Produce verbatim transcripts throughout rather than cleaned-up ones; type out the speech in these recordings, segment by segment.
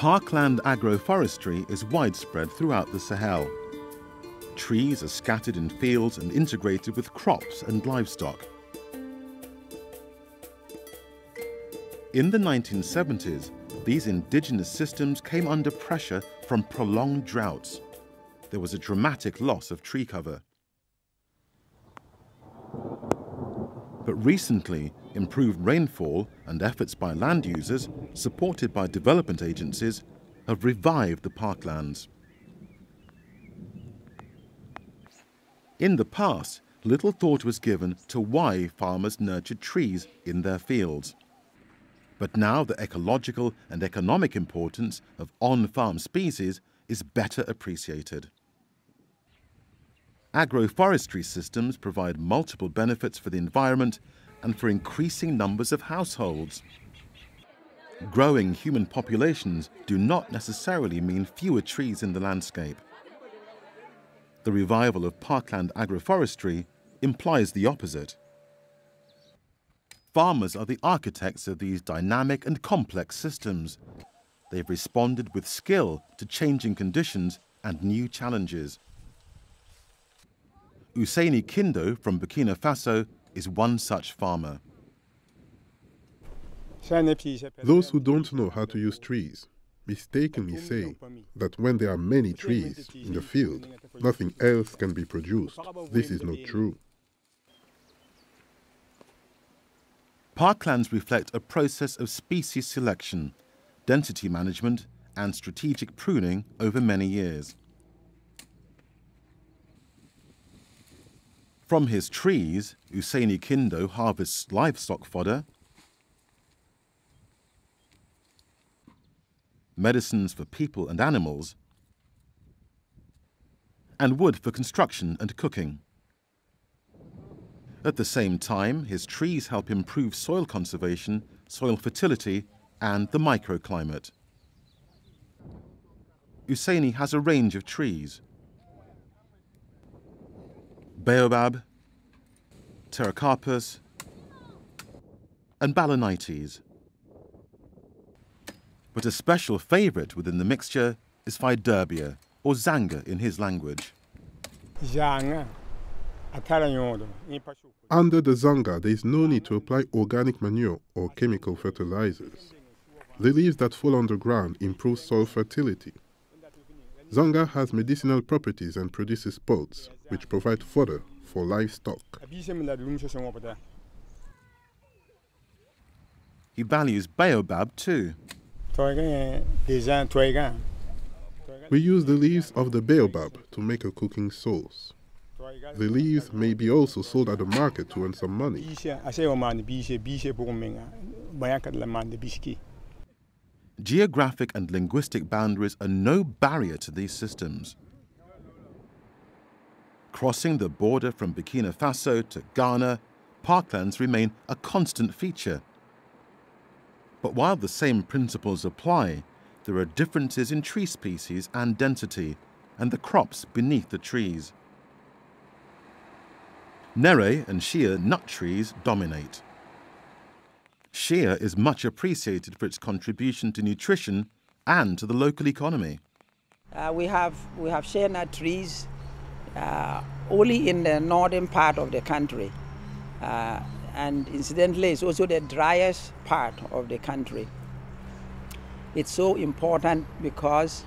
Parkland agroforestry is widespread throughout the Sahel. Trees are scattered in fields and integrated with crops and livestock. In the nineteen seventies, these indigenous systems came under pressure from prolonged droughts. There was a dramatic loss of tree cover. But recently, improved rainfall and efforts by land users, supported by development agencies, have revived the parklands. In the past, little thought was given to why farmers nurtured trees in their fields. But now the ecological and economic importance of on-farm species is better appreciated. Agroforestry systems provide multiple benefits for the environment and for increasing numbers of households. Growing human populations do not necessarily mean fewer trees in the landscape. The revival of parkland agroforestry implies the opposite. Farmers are the architects of these dynamic and complex systems. They've responded with skill to changing conditions and new challenges. Usaini Kindo from Burkina Faso is one such farmer. Those who don't know how to use trees mistakenly say that when there are many trees in the field, nothing else can be produced. This is not true. Parklands reflect a process of species selection, density management and strategic pruning over many years. From his trees, Usaini Kindo harvests livestock fodder, medicines for people and animals, and wood for construction and cooking. At the same time, his trees help improve soil conservation, soil fertility, and the microclimate. Usaini has a range of trees: baobab, pterocarpus, and balanites. But a special favorite within the mixture is Faidherbia, or Zanga in his language. Zanga. Under the Zanga, there is no need to apply organic manure or chemical fertilizers. The leaves that fall on the ground improve soil fertility. Zanga has medicinal properties and produces pods, which provide fodder for livestock. He values baobab too. We use the leaves of the baobab to make a cooking sauce. The leaves may be also sold at the market to earn some money. Geographic and linguistic boundaries are no barrier to these systems. Crossing the border from Burkina Faso to Ghana, parklands remain a constant feature. But while the same principles apply, there are differences in tree species and density, and the crops beneath the trees. Néré and Shea nut trees dominate. Shea is much appreciated for its contribution to nutrition and to the local economy. Uh, we have we have shea nut trees uh, only in the northern part of the country, uh, and incidentally, it's also the driest part of the country. It's so important because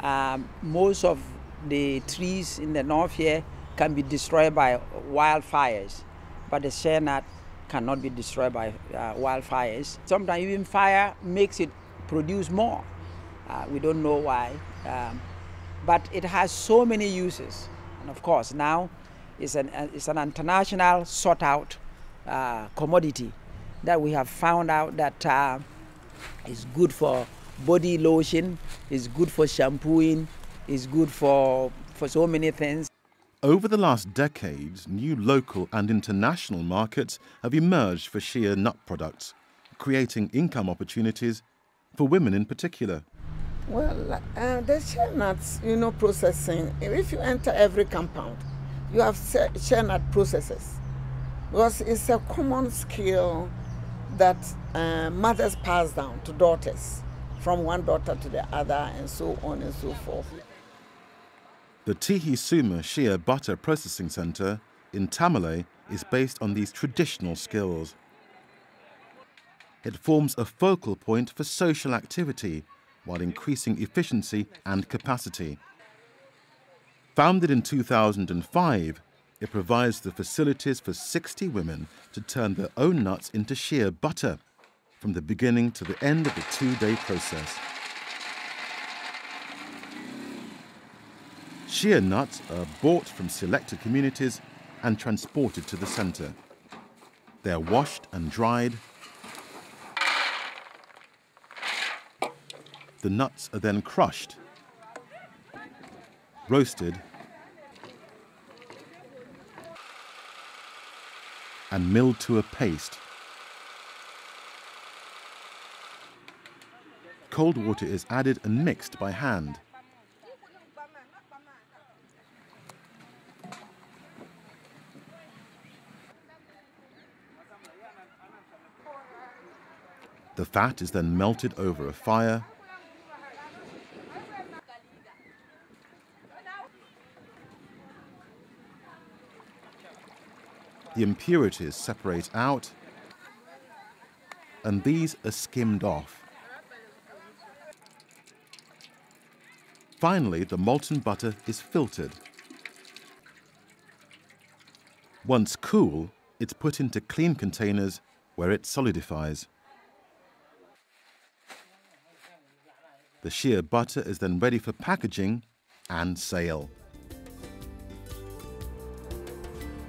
um, most of the trees in the north here can be destroyed by wildfires, but the shea nut cannot be destroyed by uh, wildfires. Sometimes even fire makes it produce more. Uh, we don't know why, um, but it has so many uses. And of course, now it's an, uh, it's an international sought-out uh, commodity that we have found out that uh, is good for body lotion, is good for shampooing, is good for, for so many things. Over the last decades, new local and international markets have emerged for shea nut products, creating income opportunities for women in particular. Well, uh, the shea nuts, you know, processing, if you enter every compound, you have shea nut processes. Because it's a common skill that uh, mothers pass down to daughters from one daughter to the other, and so on and so forth. The Tihisuma Shea Butter Processing Centre in Tamale is based on these traditional skills. It forms a focal point for social activity while increasing efficiency and capacity. Founded in two thousand five, it provides the facilities for sixty women to turn their own nuts into shea butter from the beginning to the end of the two-day process. Shea nuts are bought from selected communities and transported to the centre. They're washed and dried. The nuts are then crushed, roasted, and milled to a paste. Cold water is added and mixed by hand. The fat is then melted over a fire. The impurities separate out, and these are skimmed off. Finally, the molten butter is filtered. Once cool, it's put into clean containers where it solidifies. The shea butter is then ready for packaging and sale.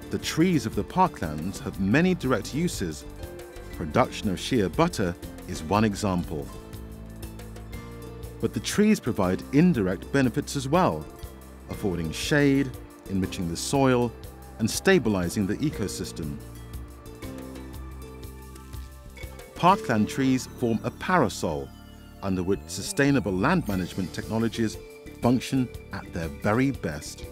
The trees of the parklands have many direct uses. Production of shea butter is one example. But the trees provide indirect benefits as well, affording shade, enriching the soil, and stabilizing the ecosystem. Parkland trees form a parasol under which sustainable land management technologies function at their very best.